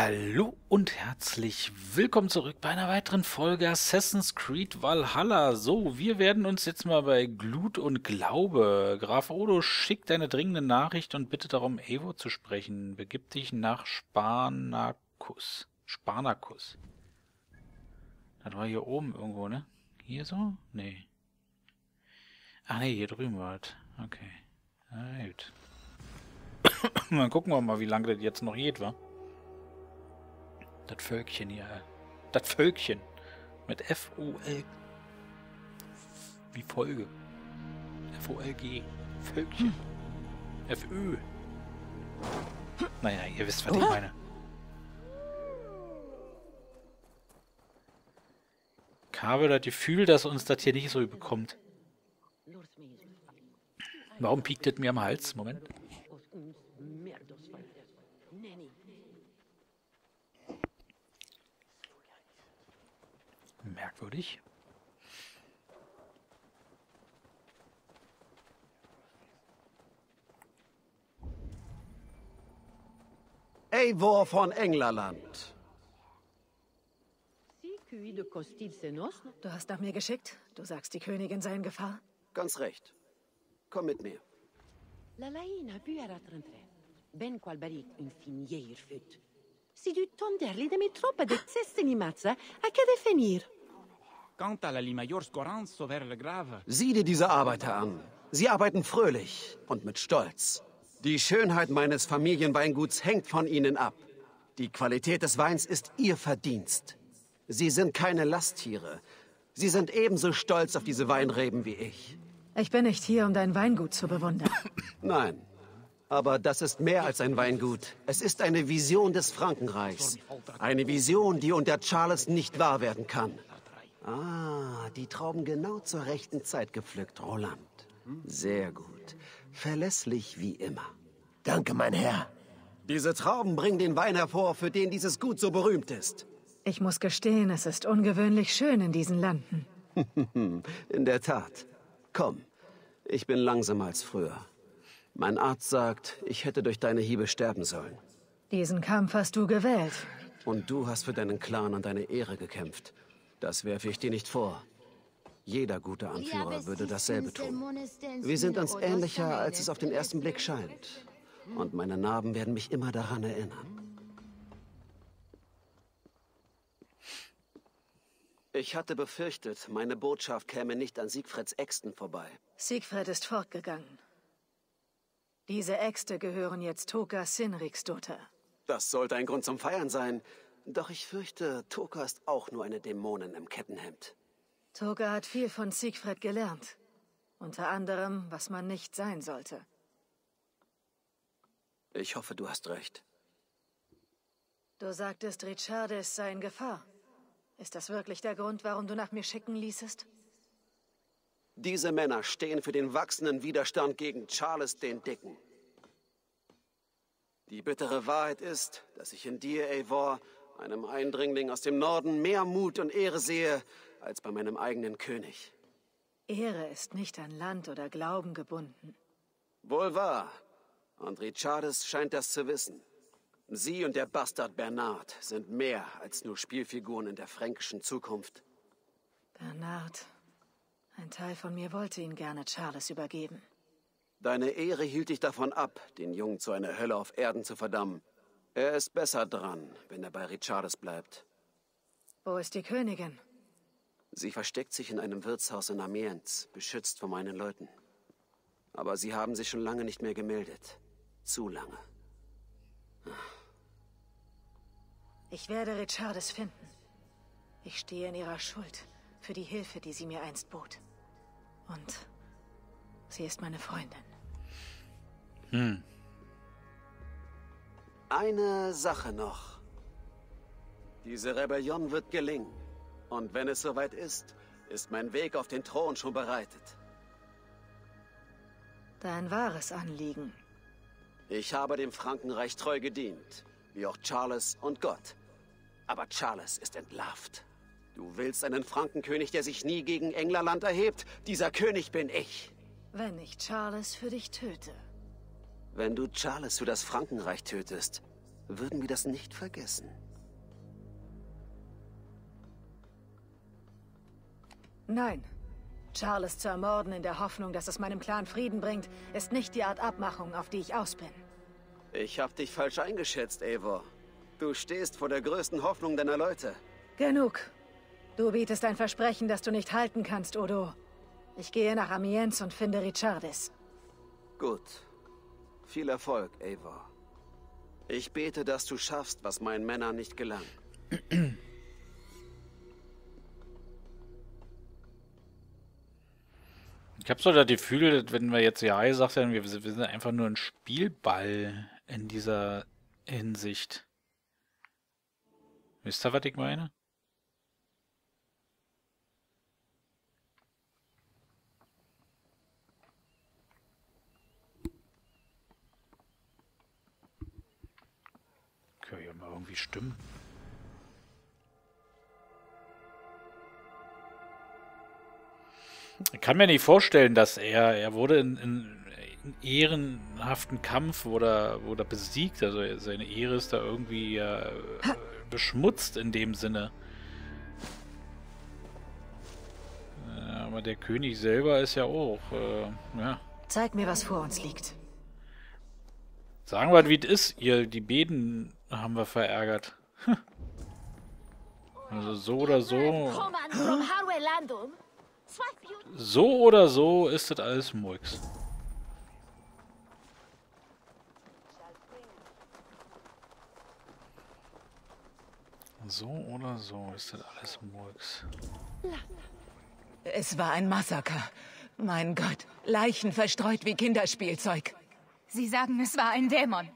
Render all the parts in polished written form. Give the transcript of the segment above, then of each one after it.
Hallo und herzlich willkommen zurück bei einer weiteren Folge Assassin's Creed Valhalla. So, wir werden uns jetzt mal bei Glut und Glaube. Graf Odo schickt eine dringende Nachricht und bittet darum, Eivor zu sprechen. Begib dich nach Sparnakus. Sparnakus. Das war hier oben irgendwo, ne? Hier so? Nee. Ach nee, hier drüben war das. Okay. Na gut. Dann gucken wir mal, wie lange das jetzt noch geht, wa? Das Völkchen hier. Das Völkchen. Mit F-O-L. Wie Folge. F-O-L-G. Völkchen. F-Ö. Naja, ihr wisst, was ich meine. Ich habe das Gefühl, dass uns das hier nicht so überkommt. Warum piekt das mir am Hals? Moment. Merkwürdig. Eivor von Englerland. Du hast nach mir geschickt. Du sagst, die Königin sei in Gefahr. Ganz recht. Komm mit mir. Si du tonderli de mi troppa de cestini mazza, a che definir? Sieh dir diese Arbeiter an. Sie arbeiten fröhlich und mit Stolz. Die Schönheit meines Familienweinguts hängt von ihnen ab. Die Qualität des Weins ist ihr Verdienst. Sie sind keine Lasttiere. Sie sind ebenso stolz auf diese Weinreben wie ich. Ich bin nicht hier, um dein Weingut zu bewundern. Nein, aber das ist mehr als ein Weingut. Es ist eine Vision des Frankenreichs. Eine Vision, die unter Charles nicht wahr werden kann. Ah, die Trauben genau zur rechten Zeit gepflückt, Roland. Sehr gut. Verlässlich wie immer. Danke, mein Herr. Diese Trauben bringen den Wein hervor, für den dieses Gut so berühmt ist. Ich muss gestehen, es ist ungewöhnlich schön in diesen Landen. In der Tat. Komm, ich bin langsamer als früher. Mein Arzt sagt, ich hätte durch deine Hiebe sterben sollen. Diesen Kampf hast du gewählt. Und du hast für deinen Clan und deine Ehre gekämpft. Das werfe ich dir nicht vor. Jeder gute Anführer würde dasselbe tun. Wir sind uns ähnlicher, als es auf den ersten Blick scheint. Und meine Narben werden mich immer daran erinnern. Ich hatte befürchtet, meine Botschaft käme nicht an Siegfrieds Äxten vorbei. Siegfried ist fortgegangen. Diese Äxte gehören jetzt Toka Sinriks Dotter. Das sollte ein Grund zum Feiern sein. Doch ich fürchte, Toka ist auch nur eine Dämonin im Kettenhemd. Toka hat viel von Siegfried gelernt. Unter anderem, was man nicht sein sollte. Ich hoffe, du hast recht. Du sagtest, Richardis sei in Gefahr. Ist das wirklich der Grund, warum du nach mir schicken ließest? Diese Männer stehen für den wachsenden Widerstand gegen Charles den Dicken. Die bittere Wahrheit ist, dass ich in dir, Eivor, einem Eindringling aus dem Norden, mehr Mut und Ehre sehe, als bei meinem eigenen König. Ehre ist nicht an Land oder Glauben gebunden. Wohl wahr. Und Richardis scheint das zu wissen. Sie und der Bastard Bernard sind mehr als nur Spielfiguren in der fränkischen Zukunft. Bernard. Ein Teil von mir wollte ihn gerne Charles übergeben. Deine Ehre hielt dich davon ab, den Jungen zu einer Hölle auf Erden zu verdammen. Er ist besser dran, wenn er bei Richardis bleibt. Wo ist die Königin? Sie versteckt sich in einem Wirtshaus in Amiens, beschützt von meinen Leuten. Aber sie haben sich schon lange nicht mehr gemeldet. Zu lange. Ich werde Richardis finden. Ich stehe in ihrer Schuld für die Hilfe, die sie mir einst bot. Und sie ist meine Freundin. Hm. Eine Sache noch. Diese Rebellion wird gelingen. Und wenn es soweit ist, ist mein Weg auf den Thron schon bereitet. Dein wahres Anliegen. Ich habe dem Frankenreich treu gedient, wie auch Charles und Gott. Aber Charles ist entlarvt. Du willst einen Frankenkönig, der sich nie gegen Englerland erhebt. Dieser König bin ich. Wenn ich Charles für dich töte. Wenn du Charles für das Frankenreich tötest, würden wir das nicht vergessen. Nein. Charles zu ermorden in der Hoffnung, dass es meinem Clan Frieden bringt, ist nicht die Art Abmachung, auf die ich aus bin. Ich hab dich falsch eingeschätzt, Eivor. Du stehst vor der größten Hoffnung deiner Leute. Genug. Du bietest ein Versprechen, das du nicht halten kannst, Odo. Ich gehe nach Amiens und finde Richardis. Gut. Viel Erfolg, Eivor. Ich bete, dass du schaffst, was meinen Männern nicht gelang. Ich habe so das Gefühl, wenn wir jetzt ja gesagt hätten, wir sind einfach nur ein Spielball in dieser Hinsicht. Wisst ihr, was ich meine? Können wir mal irgendwie stimmen? Ich kann mir nicht vorstellen, dass er wurde in ehrenhaften Kampf wurde besiegt. Also seine Ehre ist da irgendwie beschmutzt in dem Sinne. Aber der König selber ist ja auch, ja. Zeig mir, was vor uns liegt. Sagen wir, wie es ist. Die Beden haben wir verärgert. Also so oder so. So oder so ist das alles Murks. So oder so ist das alles Murks. Es war ein Massaker. Mein Gott, Leichen verstreut wie Kinderspielzeug. Sie sagen, es war ein Dämon.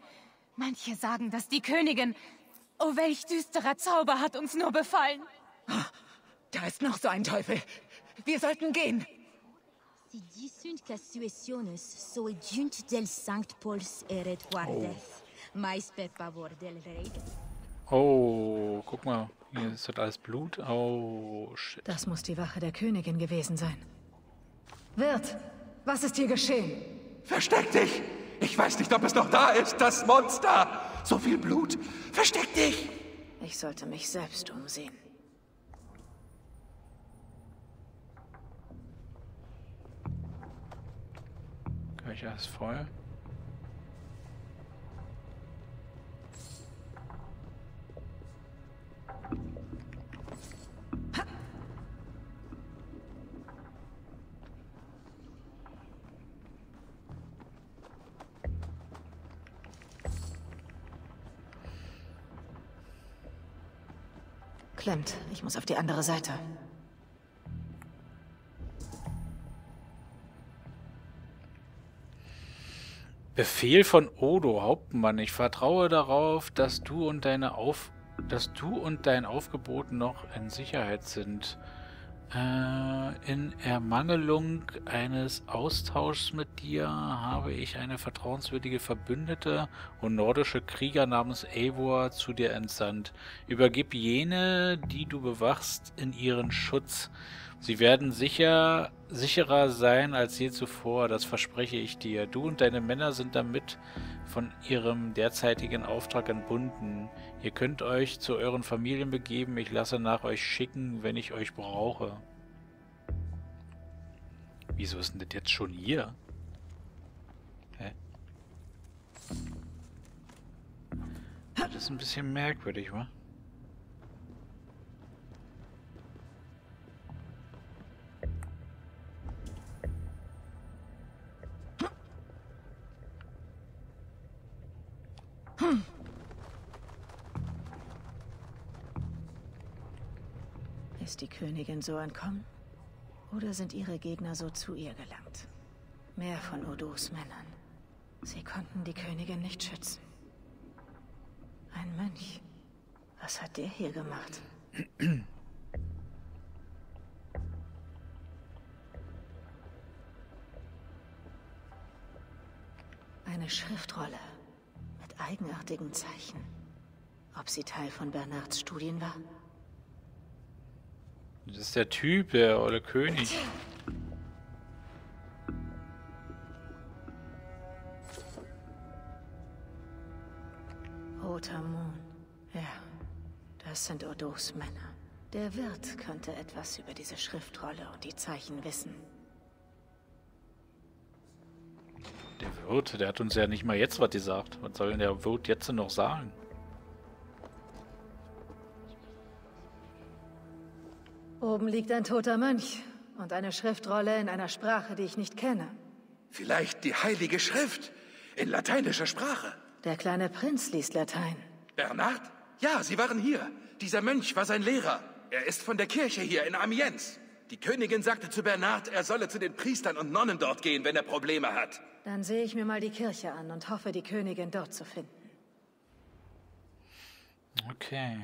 Manche sagen, dass die Königin... Oh, welch düsterer Zauber hat uns nur befallen. Da ist noch so ein Teufel. Wir sollten gehen. Oh, guck mal. Hier ist das alles Blut. Oh, shit. Das muss die Wache der Königin gewesen sein. Wirt, was ist hier geschehen? Versteck dich! Ich weiß nicht, ob es noch da ist, das Monster! So viel Blut! Versteck dich! Ich sollte mich selbst umsehen. Köcher ist voll. Klemmt. Ich muss auf die andere Seite. Befehl von Odo, Hauptmann. Ich vertraue darauf, dass du und dein Aufgeboten noch in Sicherheit sind. In Ermangelung eines Austauschs mit dir habe ich eine vertrauenswürdige Verbündete und nordische Krieger namens Eivor zu dir entsandt. Übergib jene, die du bewachst, in ihren Schutz. Sie werden sicherer sein als je zuvor, das verspreche ich dir. Du und deine Männer sind damit von ihrem derzeitigen Auftrag entbunden. Ihr könnt euch zu euren Familien begeben, ich lasse nach euch schicken, wenn ich euch brauche. Wieso ist denn das jetzt schon hier? Hä? Das ist ein bisschen merkwürdig, wa? Ist die Königin so entkommen? Oder sind ihre Gegner so zu ihr gelangt? Mehr von Odos Männern. Sie konnten die Königin nicht schützen. Ein Mönch. Was hat der hier gemacht? Eine Schriftrolle mit eigenartigen Zeichen. Ob sie Teil von Bernards Studien war? Das ist der Typ, der olle König. Roter Doßmänner. Der Wirt könnte etwas über diese Schriftrolle und die Zeichen wissen. Der Wirt, der hat uns ja nicht mal jetzt was gesagt. Was soll denn der Wirt jetzt noch sagen? Oben liegt ein toter Mönch und eine Schriftrolle in einer Sprache, die ich nicht kenne. Vielleicht die Heilige Schrift in lateinischer Sprache. Der kleine Prinz liest Latein. Bernard? Ja, Sie waren hier. Dieser Mönch war sein Lehrer. Er ist von der Kirche hier in Amiens. Die Königin sagte zu Bernard, er solle zu den Priestern und Nonnen dort gehen, wenn er Probleme hat. Dann sehe ich mir mal die Kirche an und hoffe, die Königin dort zu finden. Okay.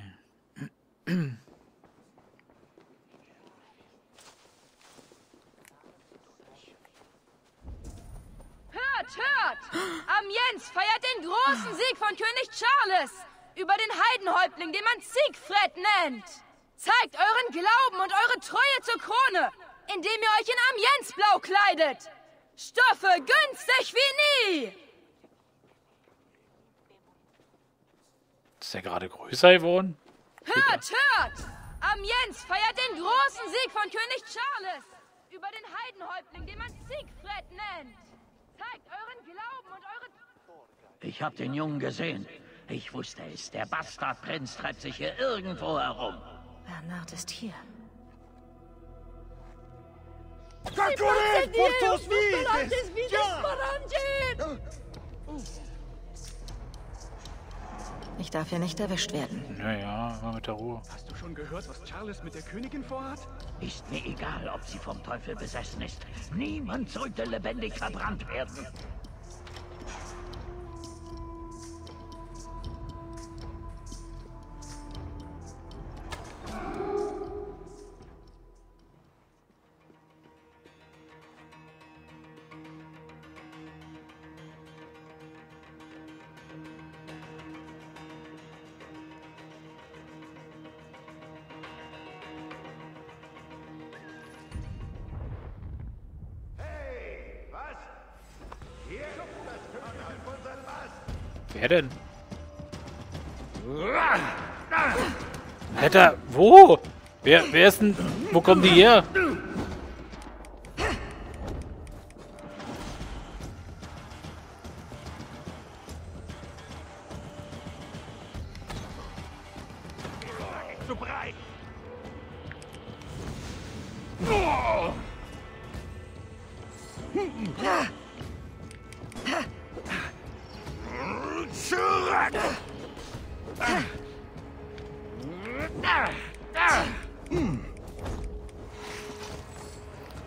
Hört! Amiens feiert den großen Sieg von König Charles über den Heidenhäuptling, den man Siegfried nennt. Zeigt euren Glauben und eure Treue zur Krone, indem ihr euch in Amiens blau kleidet. Stoffe günstig wie nie! Ist der gerade größer geworden? Hört, hört! Amiens feiert den großen Sieg von König Charles über den Heidenhäuptling, den man Siegfried nennt. Zeigt euren Glauben und eure... Ich hab den Jungen gesehen. Ich wusste es. Der Bastardprinz treibt sich hier irgendwo herum. Bernard ist hier. Ich darf hier nicht erwischt werden. Naja, war mit der Ruhe. Hast du schon gehört, was Charles mit der Königin vorhat? Ist mir egal, ob sie vom Teufel besessen ist. Niemand sollte lebendig verbrannt werden. Wer denn? Alter, wo? Wer ist denn? Wo kommen die her?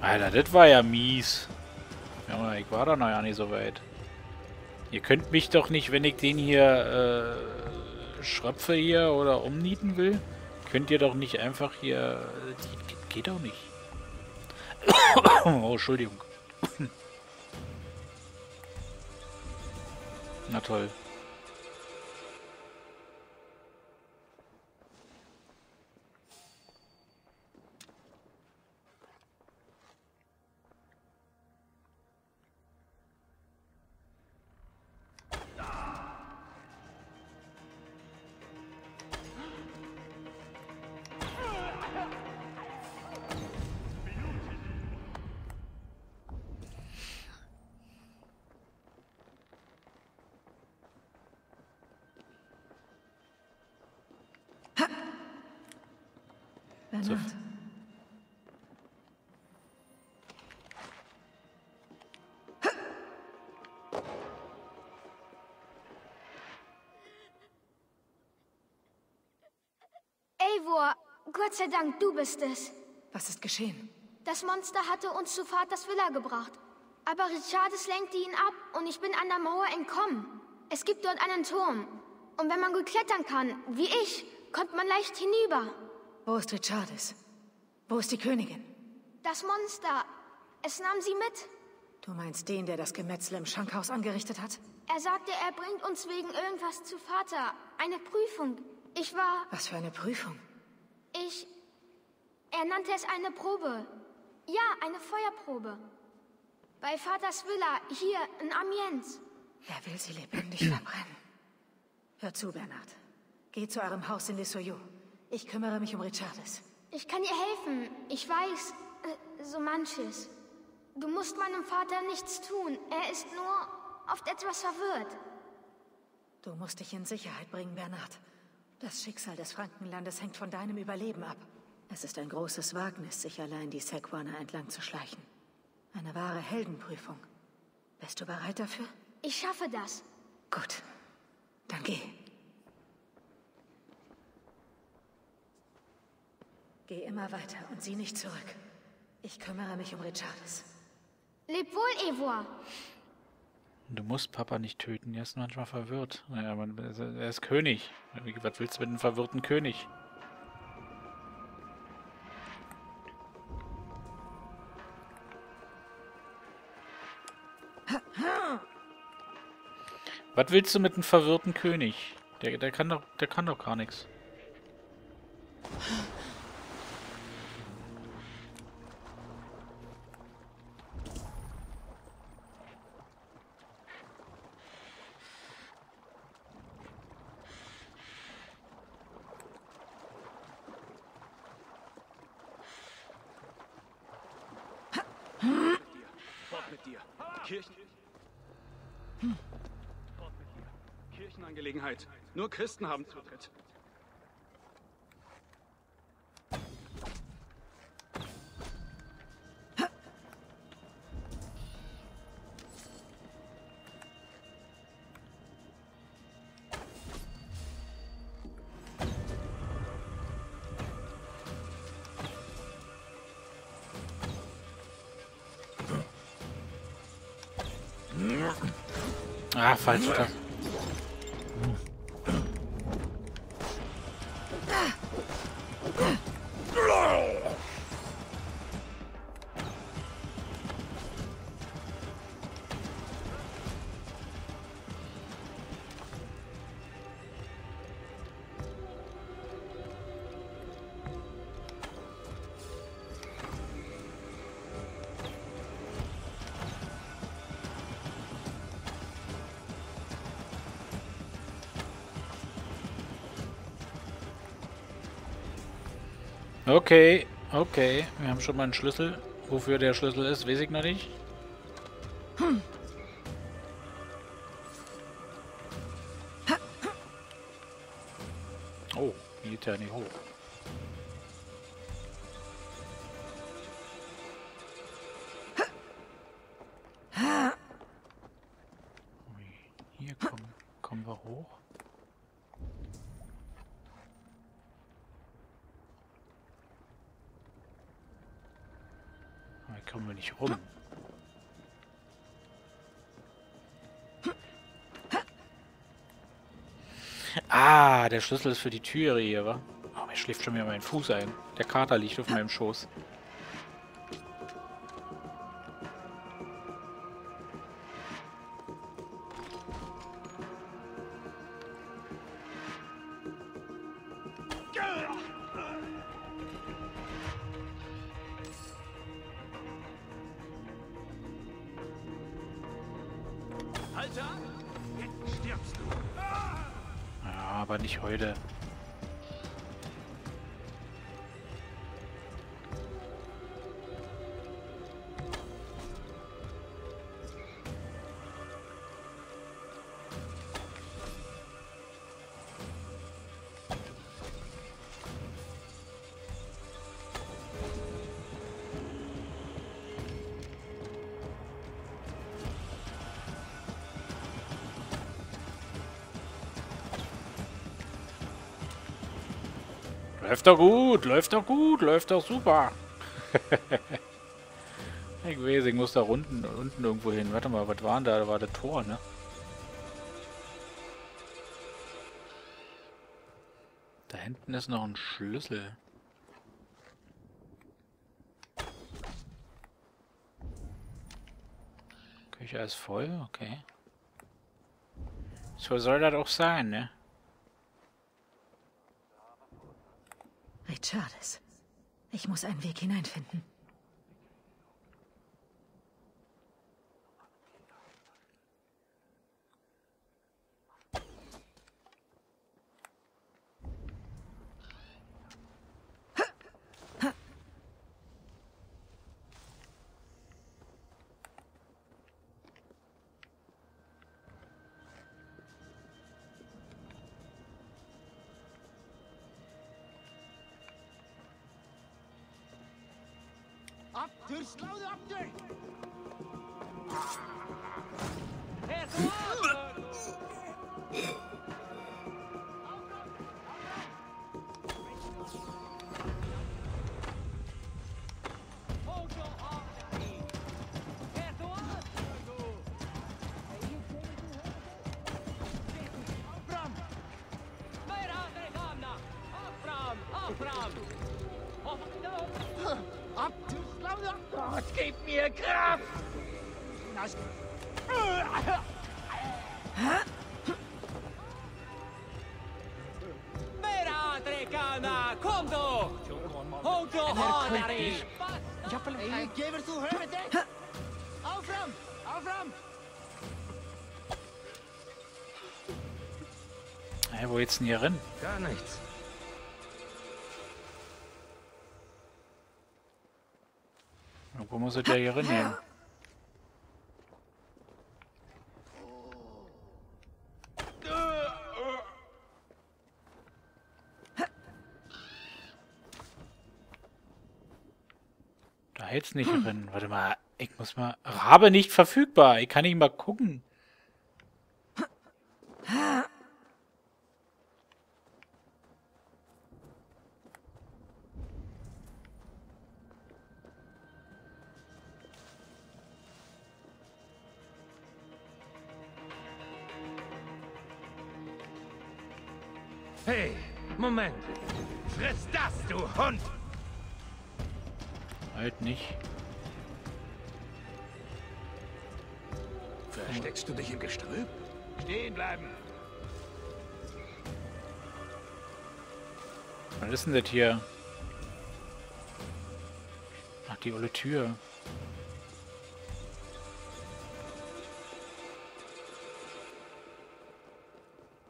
Alter, das war ja mies. Ja, ich war da noch ja nicht so weit. Ihr könnt mich doch nicht, wenn ich den hier schröpfe hier oder umnieten will, könnt ihr doch nicht einfach hier... Geht doch nicht. Oh, Entschuldigung. Na toll. So. Eivor, Gott sei Dank, du bist es. Was ist geschehen? Das Monster hatte uns zu Vaters Villa gebracht. Aber Richardis lenkte ihn ab und ich bin an der Mauer entkommen. Es gibt dort einen Turm. Und wenn man gut klettern kann, wie ich, kommt man leicht hinüber. Wo ist Richardis? Wo ist die Königin? Das Monster. Es nahm sie mit. Du meinst den, der das Gemetzel im Schankhaus angerichtet hat? Er sagte, er bringt uns wegen irgendwas zu Vater. Eine Prüfung. Ich war... Was für eine Prüfung? Er nannte es eine Probe. Ja, eine Feuerprobe. Bei Vaters Villa, hier in Amiens. Er will sie lebendig verbrennen. Hör zu, Bernard. Geh zu eurem Haus in Lisojo. Ich kümmere mich um Richardis. Ich kann ihr helfen. Ich weiß, so manches. Du musst meinem Vater nichts tun. Er ist nur oft etwas verwirrt. Du musst dich in Sicherheit bringen, Bernard. Das Schicksal des Frankenlandes hängt von deinem Überleben ab. Es ist ein großes Wagnis, sich allein die Sequana entlang zu schleichen. Eine wahre Heldenprüfung. Bist du bereit dafür? Ich schaffe das. Gut. Dann geh. Geh immer weiter und sieh nicht zurück. Ich kümmere mich um Richardis. Leb wohl, Eivor. Du musst Papa nicht töten. Er ist manchmal verwirrt. Naja, aber er ist König. Was willst du mit einem verwirrten König? Was willst du mit einem verwirrten König? Der kann doch gar nichts. Kirchenangelegenheit. Nur Christen haben Zutritt. Ah, falsch. Okay, okay. Wir haben schon mal einen Schlüssel. Wofür der Schlüssel ist, weiß ich noch nicht. Oh, hier geht ja nicht hoch. Hier kommen wir hoch. Kommen wir nicht rum. Ah, der Schlüssel ist für die Türe hier, wa? Oh, mir schläft schon wieder mein Fuß ein. Der Kater liegt auf meinem Schoß. Heute. Läuft doch gut, läuft doch gut, läuft doch super. Ich weiß, ich muss da unten irgendwo hin. Warte mal, was war denn da? Da war das Tor, ne? Da hinten ist noch ein Schlüssel. Küche ist voll, okay. So soll das auch sein, ne? Richardis. Ich muss einen Weg hineinfinden. Ab durchs Laune, ab durch! Wo geht's denn hier rein? Gar nichts. Wo muss er hier rein? Da hält's nicht drin. Warte mal, ich muss mal... Rabe nicht verfügbar. Ich kann nicht mal gucken. Hey, Moment! Friss das, du Hund! Halt nicht. Versteckst du dich im Gestrüpp? Stehen bleiben! Was ist denn das hier? Ach, die olle Tür.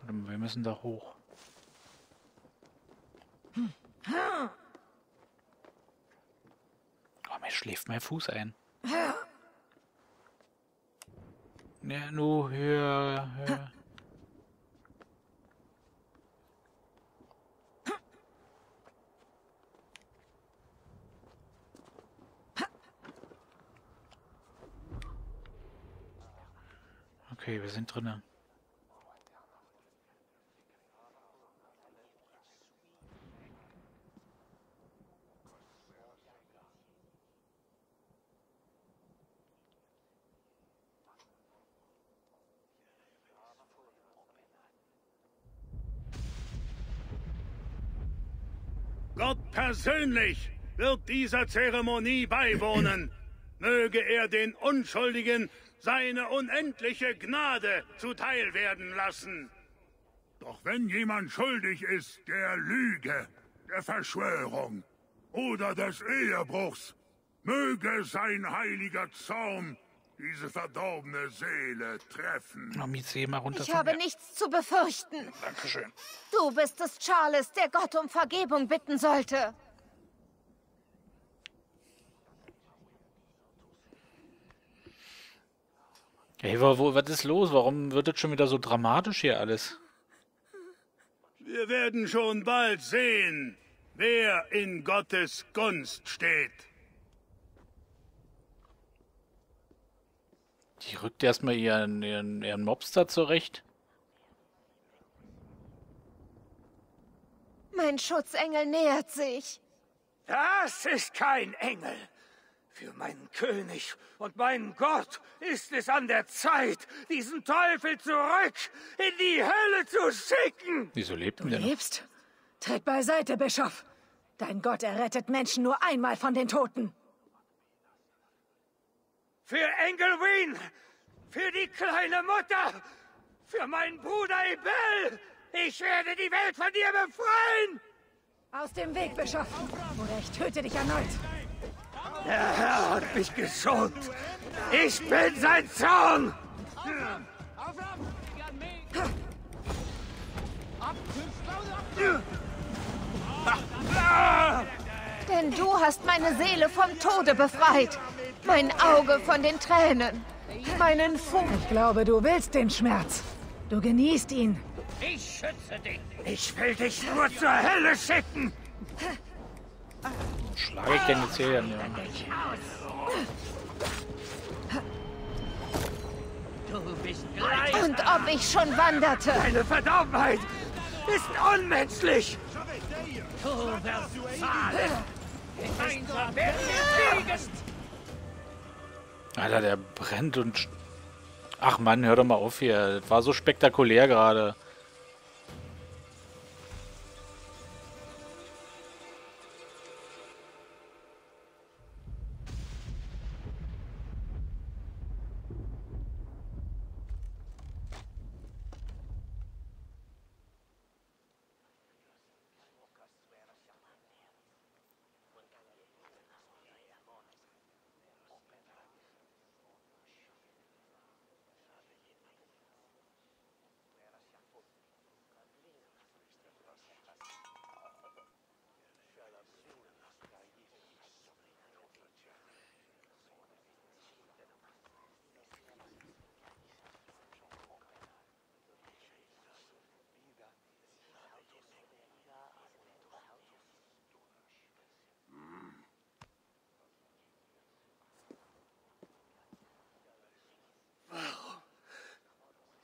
Warte mal, wir müssen da hoch. Schläft mein Fuß ein. Ja, nur höher. Okay, wir sind drinnen. Gott persönlich wird dieser Zeremonie beiwohnen. Möge er den Unschuldigen seine unendliche Gnade zuteil werden lassen. Doch wenn jemand schuldig ist der Lüge, der Verschwörung oder des Ehebruchs, möge sein heiliger Zorn diese verdorbene Seele treffen. Ich habe nichts zu befürchten. Dankeschön. Du bist es, Charles, der Gott um Vergebung bitten sollte. Hey, was ist los? Warum wird das schon wieder so dramatisch hier alles? Wir werden schon bald sehen, wer in Gottes Gunst steht. Die rückt erstmal ihren Mobster zurecht. Mein Schutzengel nähert sich. Das ist kein Engel. Für meinen König und meinen Gott ist es an der Zeit, diesen Teufel zurück in die Hölle zu schicken. Wieso lebt denn der noch? Du lebst? Tritt beiseite, Bischof. Dein Gott errettet Menschen nur einmal von den Toten. Für Engelwyn, für die kleine Mutter, für meinen Bruder Ibel, ich werde die Welt von dir befreien! Aus dem Weg, Bischof, oder ich töte dich erneut. Der Herr hat mich geschont. Ich bin sein Zorn! Denn du hast meine Seele vom Tode befreit. Mein Auge von den Tränen. Meinen Fuß. Ich glaube, du willst den Schmerz. Du genießt ihn. Ich schütze dich. Ich will dich nur zur Hölle schicken. Schlage ich denn jetzt hier an den anderen? Und ob ich schon wanderte? Deine Verdorbenheit ist unmenschlich! Du wirst zahlen! Alter, der brennt und... Ach Mann, hör doch mal auf hier. Das war so spektakulär gerade.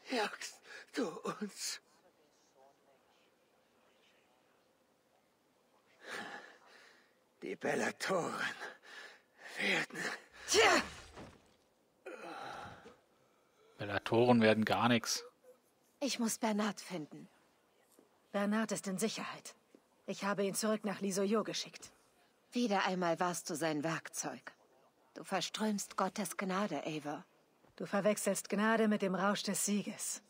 Jagst du uns? Die Bellatoren werden... Tja. Bellatoren werden gar nichts. Ich muss Bernard finden. Bernard ist in Sicherheit. Ich habe ihn zurück nach Lisojo geschickt. Wieder einmal warst du sein Werkzeug. Du verströmst Gottes Gnade, Eivor. Du verwechselst Gnade mit dem Rausch des Sieges.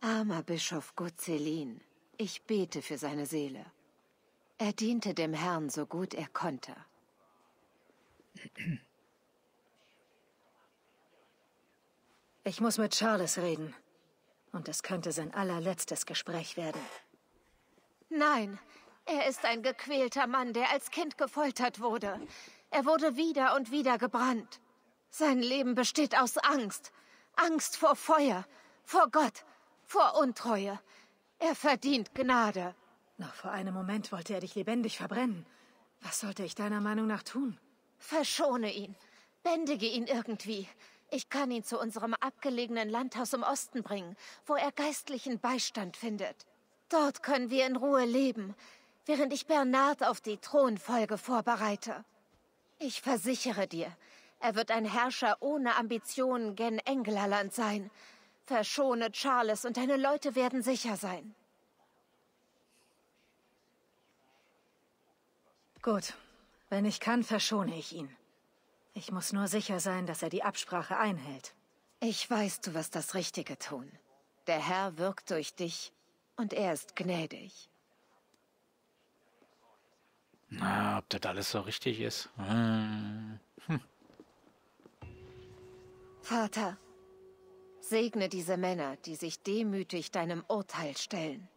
Armer Bischof Gutzelin, ich bete für seine Seele. Er diente dem Herrn so gut er konnte. Ich muss mit Charles reden. Und es könnte sein allerletztes Gespräch werden. Nein, er ist ein gequälter Mann, der als Kind gefoltert wurde. Er wurde wieder und wieder gebrannt. Sein Leben besteht aus Angst. Angst vor Feuer, vor Gott, vor Untreue. Er verdient Gnade. Noch vor einem Moment wollte er dich lebendig verbrennen. Was sollte ich deiner Meinung nach tun? Verschone ihn. Bändige ihn irgendwie. Ich kann ihn zu unserem abgelegenen Landhaus im Osten bringen, wo er geistlichen Beistand findet. Dort können wir in Ruhe leben, während ich Bernard auf die Thronfolge vorbereite. Ich versichere dir, er wird ein Herrscher ohne Ambitionen gen Englerland sein. Verschone Charles und deine Leute werden sicher sein. Gut, wenn ich kann, verschone ich ihn. Ich muss nur sicher sein, dass er die Absprache einhält. Ich weiß, du wirst das Richtige tun. Der Herr wirkt durch dich und er ist gnädig. Na, ob das alles so richtig ist. Vater, segne diese Männer, die sich demütig deinem Urteil stellen.